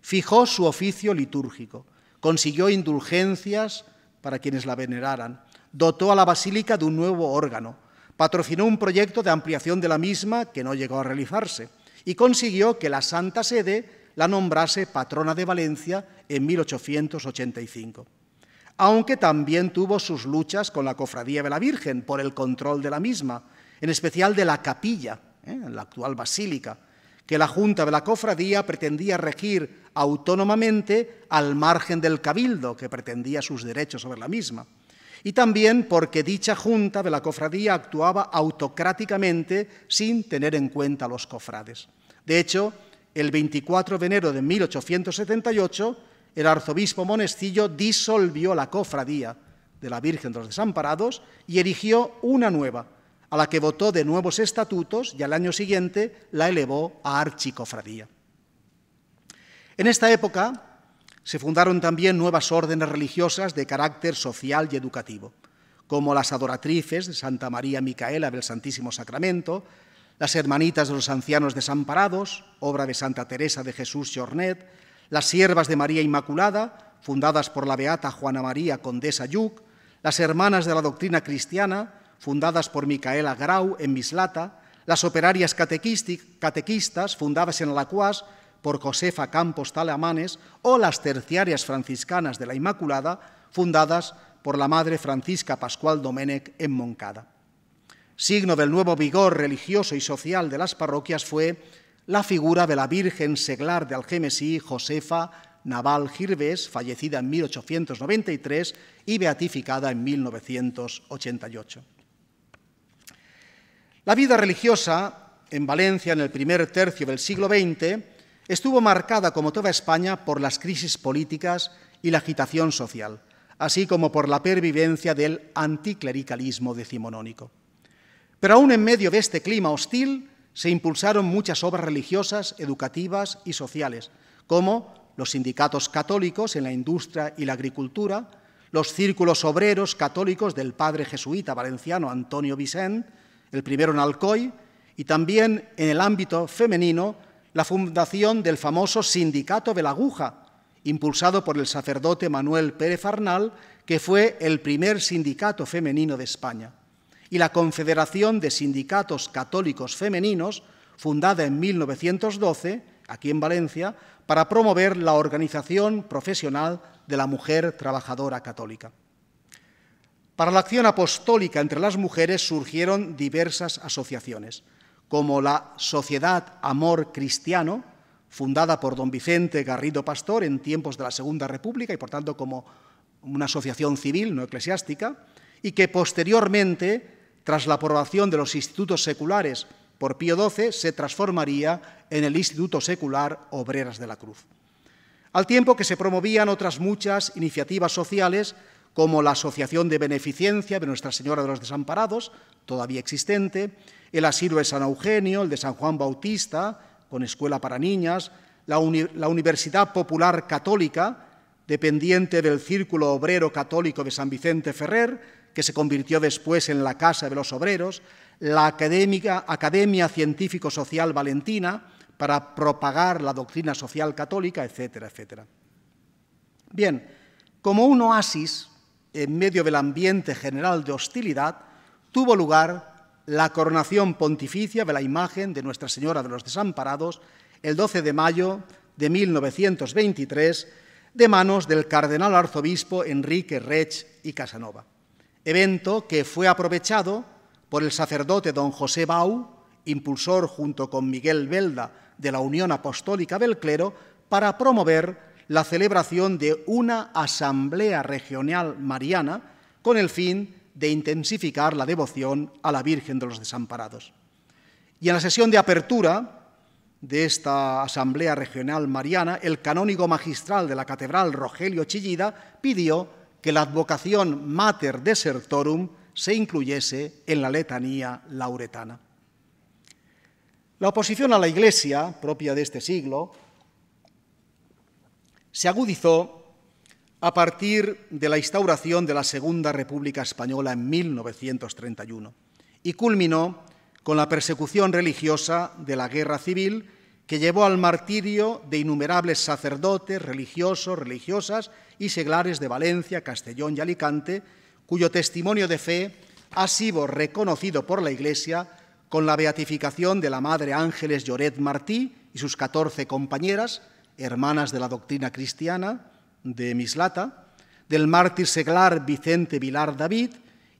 Fijó su oficio litúrgico, consiguió indulgencias para quienes la veneraran, dotó a la basílica de un nuevo órgano, patrocinó un proyecto de ampliación de la misma que no llegó a realizarse y consiguió que la Santa Sede la nombrase patrona de Valencia en 1885, aunque también tuvo sus luchas con la Cofradía de la Virgen por el control de la misma, en especial de la capilla, la actual basílica, que la Junta de la Cofradía pretendía regir autónomamente al margen del Cabildo, que pretendía sus derechos sobre la misma. Y también porque dicha Junta de la Cofradía actuaba autocráticamente sin tener en cuenta a los cofrades. De hecho, el 24 de enero de 1878, el arzobispo Monestillo disolvió la Cofradía de la Virgen de los Desamparados y erigió una nueva, a la que votó de nuevos estatutos y al año siguiente la elevó a Archicofradía. En esta época se fundaron también nuevas órdenes religiosas de carácter social y educativo, como las adoratrices de Santa María Micaela del Santísimo Sacramento, las Hermanitas de los Ancianos Desamparados, obra de Santa Teresa de Jesús Jornet, las Siervas de María Inmaculada, fundadas por la beata Juana María Condesa Lluc, las Hermanas de la Doctrina Cristiana, fundadas por Micaela Grau en Mislata, las Operarias Catequistas, fundadas en Alacuás por Josefa Campos Talamanes, o las Terciarias Franciscanas de la Inmaculada, fundadas por la Madre Francisca Pascual Domènech en Montcada. Signo del nuevo vigor religioso y social de las parroquias fue la figura de la Virgen Seglar de Algemesí, Josefa Naval Girvés, fallecida en 1893 y beatificada en 1988. La vida religiosa en Valencia en el primer tercio del siglo XX estuvo marcada, como toda España, por las crisis políticas y la agitación social, así como por la pervivencia del anticlericalismo decimonónico. Pero aún en medio de este clima hostil se impulsaron muchas obras religiosas, educativas y sociales, como los sindicatos católicos en la industria y la agricultura, los círculos obreros católicos del padre jesuita valenciano Antonio Vicent, el primero en Alcoy, y también en el ámbito femenino, la fundación del famoso Sindicato de la Aguja, impulsado por el sacerdote Manuel Pérez Arnal, que fue el primer sindicato femenino de España, y la Confederación de Sindicatos Católicos Femeninos, fundada en 1912, aquí en Valencia, para promover la organización profesional de la mujer trabajadora católica. Para la acción apostólica entre las mujeres surgieron diversas asociaciones, como la Sociedad Amor Cristiano, fundada por don Vicente Garrido Pastor en tiempos de la Segunda República y, por tanto, como una asociación civil, no eclesiástica, y que posteriormente, tras la aprobación de los institutos seculares por Pío XII, se transformaría en el Instituto Secular Obreras de la Cruz. Al tiempo que se promovían otras muchas iniciativas sociales, como la Asociación de Beneficencia de Nuestra Señora de los Desamparados, todavía existente, el Asilo de San Eugenio, el de San Juan Bautista, con escuela para niñas, la Universidad Popular Católica, dependiente del Círculo Obrero Católico de San Vicente Ferrer, que se convirtió después en la Casa de los Obreros, la Academia Científico-Social Valentina, para propagar la doctrina social católica, etcétera, etcétera. Bien, como un oasis en medio del ambiente general de hostilidad, tuvo lugar la coronación pontificia de la imagen de Nuestra Señora de los Desamparados el 12 de mayo de 1923, de manos del cardenal arzobispo Enrique Reig y Casanova, evento que fue aprovechado por el sacerdote don José Bau, impulsor junto con Miguel Belda de la Unión Apostólica del Clero, para promover la celebración de una asamblea regional mariana con el fin de intensificar la devoción a la Virgen de los Desamparados. Y en la sesión de apertura de esta asamblea regional mariana, el canónigo magistral de la catedral, Rogelio Chillida, pidió que la advocación Mater Desertorum se incluyese en la letanía lauretana. La oposición a la Iglesia, propia de este siglo, se agudizó a partir de la instauración de la Segunda República Española en 1931 y culminó con la persecución religiosa de la Guerra Civil, que llevó al martirio de innumerables sacerdotes, religiosos, religiosas y seglares de Valencia, Castellón y Alicante, cuyo testimonio de fe ha sido reconocido por la Iglesia con la beatificación de la Madre Ángeles Lloret Martí y sus 14 compañeras, hermanas de la doctrina cristiana de Mislata, del mártir seglar Vicente Vilar David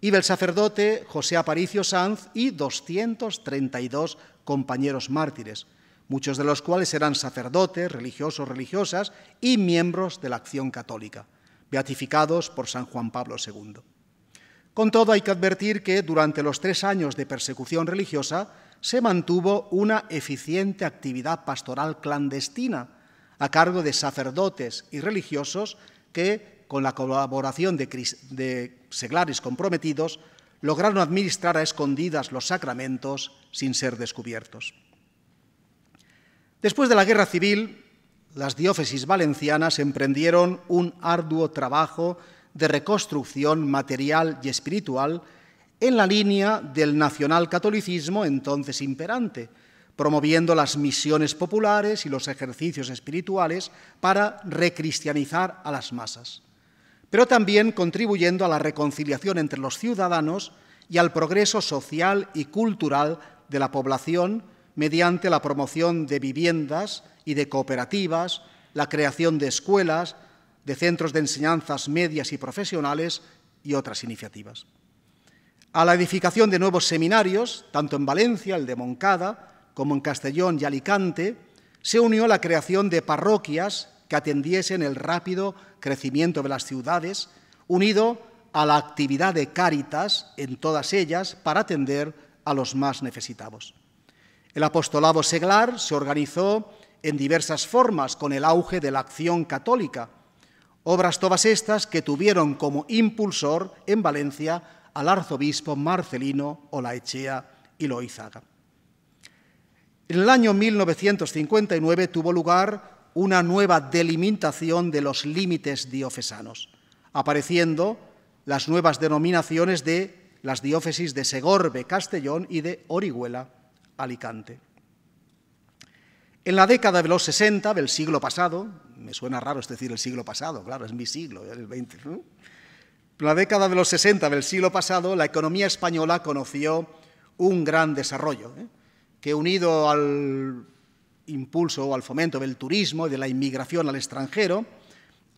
y del sacerdote José Aparicio Sanz y 232 compañeros mártires, muchos de los cuales eran sacerdotes, religiosos, religiosas y miembros de la Acción Católica, beatificados por San Juan Pablo II. Con todo, hay que advertir que durante los 3 años de persecución religiosa se mantuvo una eficiente actividad pastoral clandestina a cargo de sacerdotes y religiosos que, con la colaboración de seglares comprometidos, lograron administrar a escondidas los sacramentos sin ser descubiertos. Después de la Guerra Civil, las diócesis valencianas emprendieron un arduo trabajo de reconstrucción material y espiritual en la línea del nacionalcatolicismo entonces imperante, promoviendo las misiones populares y los ejercicios espirituales para recristianizar a las masas, pero también contribuyendo a la reconciliación entre los ciudadanos y al progreso social y cultural de la población mediante la promoción de viviendas y de cooperativas, la creación de escuelas, de centros de enseñanzas medias y profesionales y otras iniciativas. A la edificación de nuevos seminarios, tanto en Valencia, el de Montcada, como en Castellón y Alicante, se unió la creación de parroquias que atendiesen el rápido crecimiento de las ciudades, unido a la actividad de Cáritas en todas ellas para atender a los más necesitados. El apostolado seglar se organizó en diversas formas con el auge de la Acción Católica, obras todas estas que tuvieron como impulsor en Valencia al arzobispo Marcelino Olaechea y Loizaga. En el año 1959 tuvo lugar una nueva delimitación de los límites diocesanos, apareciendo las nuevas denominaciones de las diócesis de Segorbe, Castellón y de Orihuela, Alicante. En la década de los 60 del siglo pasado, me suena raro es decir el siglo pasado, claro, es mi siglo, el 20, ¿no? En la década de los 60 del siglo pasado, la economía española conoció un gran desarrollo, que unido al impulso o al fomento del turismo y de la inmigración al extranjero,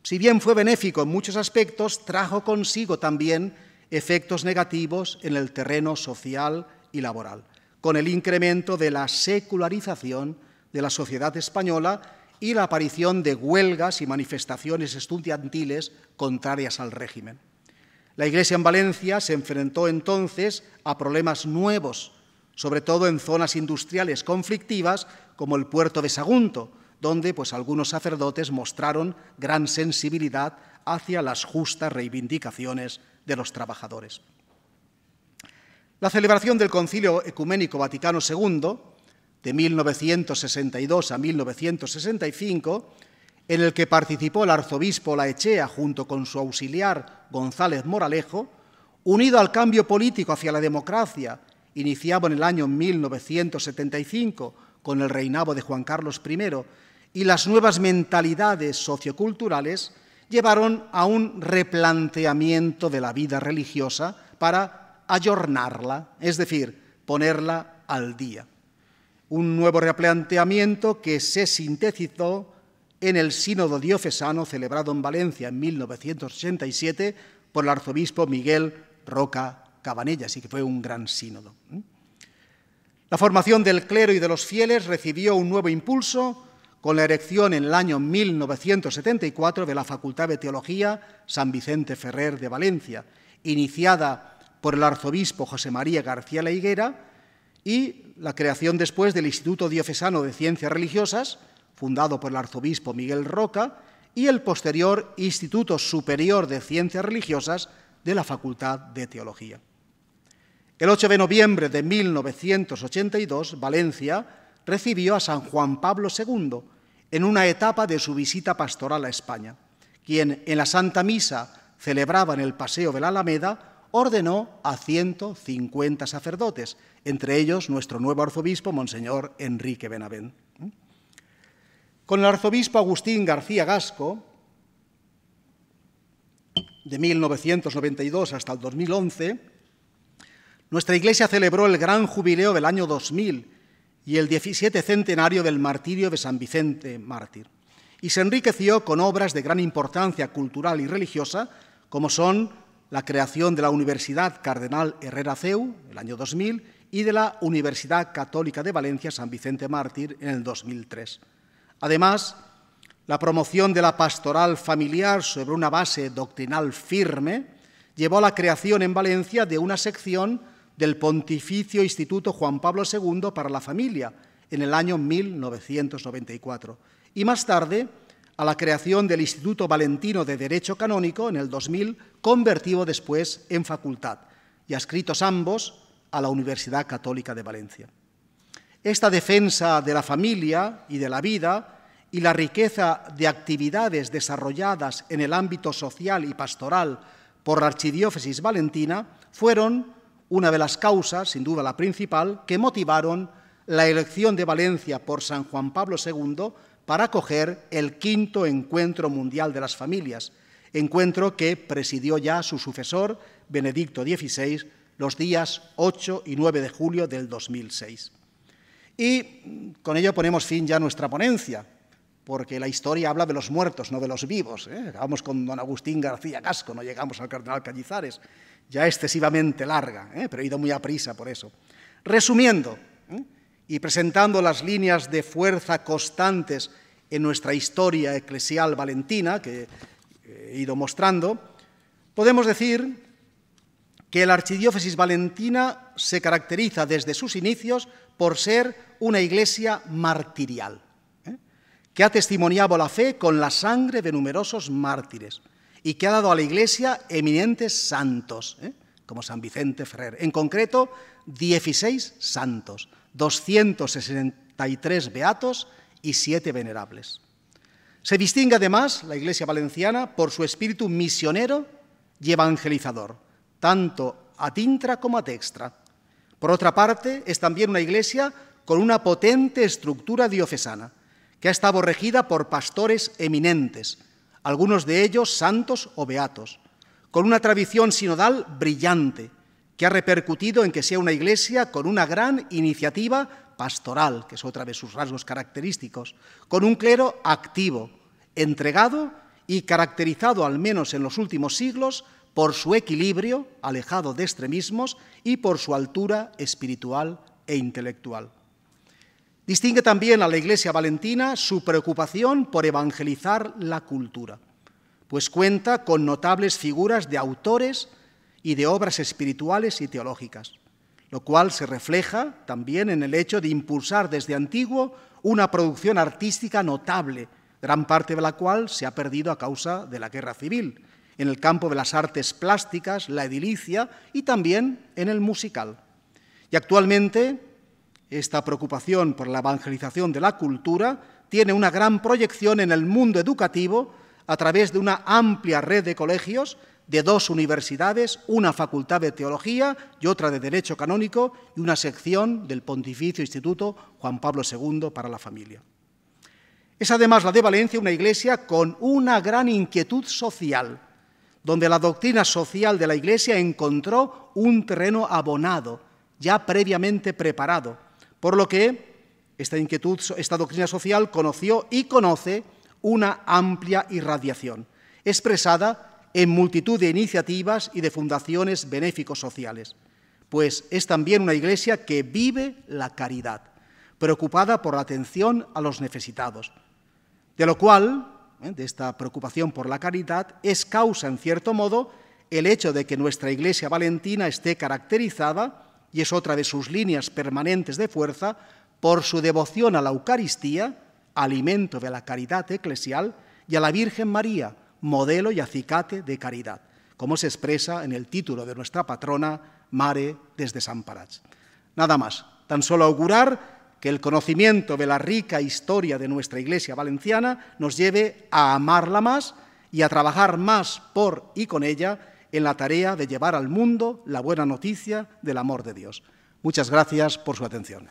si bien fue benéfico en muchos aspectos, trajo consigo también efectos negativos en el terreno social y laboral, con el incremento de la secularización de la sociedad española y la aparición de huelgas y manifestaciones estudiantiles contrarias al régimen. La Iglesia en Valencia se enfrentó entonces a problemas nuevos, sobre todo en zonas industriales conflictivas como el puerto de Sagunto, donde algunos sacerdotes mostraron gran sensibilidad hacia las justas reivindicaciones de los trabajadores. La celebración del Concilio Ecuménico Vaticano II, de 1962 a 1965, en el que participó el arzobispo Olaechea junto con su auxiliar González Moralejo, unido al cambio político hacia la democracia, iniciado en el año 1975 con el reinado de Juan Carlos I, y las nuevas mentalidades socioculturales, llevaron a un replanteamiento de la vida religiosa para ayornarla, es decir, ponerla al día. Un nuevo replanteamiento que se sintetizó en el Sínodo Diocesano celebrado en Valencia en 1987 por el arzobispo Miguel Roca Cabanellas, así que fue un gran sínodo. La formación del clero y de los fieles recibió un nuevo impulso con la erección en el año 1974 de la Facultad de Teología San Vicente Ferrer de Valencia, iniciada por el arzobispo José María García la Higuera, y la creación después del Instituto Diocesano de Ciencias Religiosas, fundado por el arzobispo Miguel Roca, y el posterior Instituto Superior de Ciencias Religiosas de la Facultad de Teología. El 8 de noviembre de 1982, Valencia recibió a San Juan Pablo II en una etapa de su visita pastoral a España, quien en la Santa Misa celebrada en el Paseo de la Alameda ordenó a 150 sacerdotes, entre ellos nuestro nuevo arzobispo, Monseñor Enrique Benavent. Con el arzobispo Agustín García Gasco, de 1992 hasta el 2011, nuestra Iglesia celebró el gran jubileo del año 2000 y el 17 centenario del martirio de San Vicente Mártir, y se enriqueció con obras de gran importancia cultural y religiosa, como son la creación de la Universidad Cardenal Herrera Ceu, el año 2000, y de la Universidad Católica de Valencia San Vicente Mártir, en el 2003. Además, la promoción de la pastoral familiar sobre una base doctrinal firme llevó a la creación en Valencia de una sección del Pontificio Instituto Juan Pablo II para la Familia en el año 1994 y más tarde a la creación del Instituto Valentino de Derecho Canónico en el 2000, convertido después en facultad y adscritos ambos a la Universidad Católica de Valencia. Esta defensa de la familia y de la vida y la riqueza de actividades desarrolladas en el ámbito social y pastoral por la Archidiócesis Valentina fueron una de las causas, sin duda la principal, que motivaron la elección de Valencia por San Juan Pablo II para acoger el quinto Encuentro Mundial de las Familias, encuentro que presidió ya su sucesor, Benedicto XVI, los días 8 y 9 de julio del 2006. Y con ello ponemos fin ya a nuestra ponencia, porque la historia habla de los muertos, no de los vivos. Acabamos con don Agustín García Gasco, no llegamos al cardenal Cañizares, ya excesivamente larga, pero he ido muy a prisa por eso. Resumiendo y presentando las líneas de fuerza constantes en nuestra historia eclesial valentina, que he ido mostrando, podemos decir que la Archidiócesis Valentina se caracteriza desde sus inicios por ser una iglesia martirial, que ha testimoniado la fe con la sangre de numerosos mártires y que ha dado a la Iglesia eminentes santos, como San Vicente Ferrer. En concreto, 16 santos, 263 beatos y 7 venerables. Se distingue además la Iglesia valenciana por su espíritu misionero y evangelizador, tanto a Tintra como a Textra. Por otra parte, es también una iglesia con una potente estructura diocesana, que ha estado regida por pastores eminentes, algunos de ellos santos o beatos, con una tradición sinodal brillante, que ha repercutido en que sea una iglesia con una gran iniciativa pastoral, que es otra de sus rasgos característicos, con un clero activo, entregado y caracterizado, al menos en los últimos siglos, por su equilibrio, alejado de extremismos, y por su altura espiritual e intelectual. Distingue también a la Iglesia valentina su preocupación por evangelizar la cultura, pues cuenta con notables figuras de autores y de obras espirituales y teológicas, lo cual se refleja también en el hecho de impulsar desde antiguo una producción artística notable, gran parte de la cual se ha perdido a causa de la Guerra Civil, en el campo de las artes plásticas, la edilicia y también en el musical. Y actualmente esta preocupación por la evangelización de la cultura tiene una gran proyección en el mundo educativo a través de una amplia red de colegios, de 2 universidades, una facultad de teología y otra de derecho canónico y una sección del Pontificio Instituto Juan Pablo II para la familia. Es además la de Valencia una iglesia con una gran inquietud social, donde la doctrina social de la iglesia encontró un terreno abonado, ya previamente preparado, por lo que esta doctrina social conoció y conoce una amplia irradiación, expresada en multitud de iniciativas y de fundaciones benéficos sociales, pues es también una iglesia que vive la caridad, preocupada por la atención a los necesitados, de lo cual, de esta preocupación por la caridad, es causa, en cierto modo, el hecho de que nuestra Iglesia valentina esté caracterizada, y es otra de sus líneas permanentes de fuerza, por su devoción a la Eucaristía, alimento de la caridad eclesial, y a la Virgen María, modelo y acicate de caridad, como se expresa en el título de nuestra patrona, Mare de Desamparados. Nada más, tan solo augurar que el conocimiento de la rica historia de nuestra Iglesia valenciana nos lleve a amarla más y a trabajar más por y con ella en la tarea de llevar al mundo la buena noticia del amor de Dios. Muchas gracias por su atención.